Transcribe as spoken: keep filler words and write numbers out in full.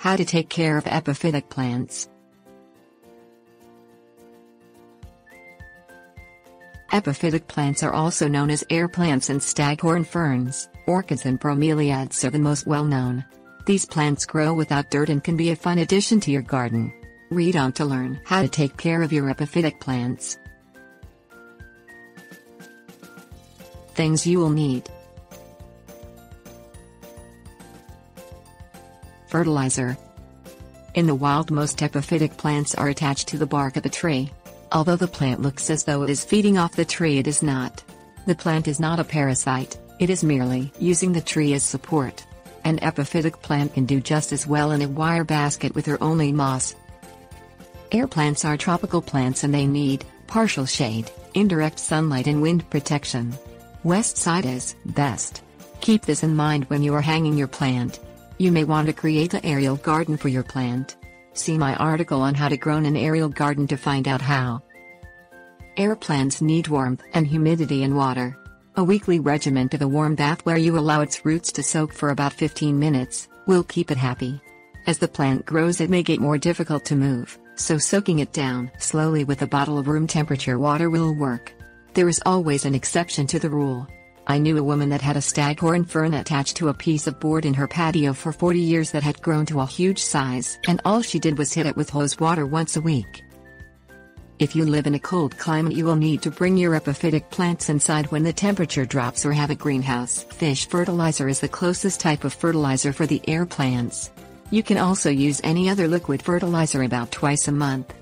How to take care of epiphytic plants. Epiphytic plants are also known as air plants, and staghorn ferns, orchids and bromeliads are the most well-known. These plants grow without dirt and can be a fun addition to your garden. Read on to learn how to take care of your epiphytic plants. Things you will need. Fertilizer. In the wild, most epiphytic plants are attached to the bark of a tree. Although the plant looks as though it is feeding off the tree, it is not. The plant is not a parasite, it is merely using the tree as support. An epiphytic plant can do just as well in a wire basket with her only moss. Air plants are tropical plants and they need partial shade, indirect sunlight and wind protection. West side is best. Keep this in mind when you are hanging your plant. You may want to create an aerial garden for your plant. See my article on how to grow an aerial garden to find out how. Air plants need warmth and humidity and water. A weekly regimen of a warm bath where you allow its roots to soak for about fifteen minutes, will keep it happy. As the plant grows it may get more difficult to move, so soaking it down slowly with a bottle of room temperature water will work. There is always an exception to the rule. I knew a woman that had a staghorn fern attached to a piece of board in her patio for forty years that had grown to a huge size, and all she did was hit it with hose water once a week. If you live in a cold climate you will need to bring your epiphytic plants inside when the temperature drops or have a greenhouse. Fish fertilizer is the closest type of fertilizer for the air plants. You can also use any other liquid fertilizer about twice a month.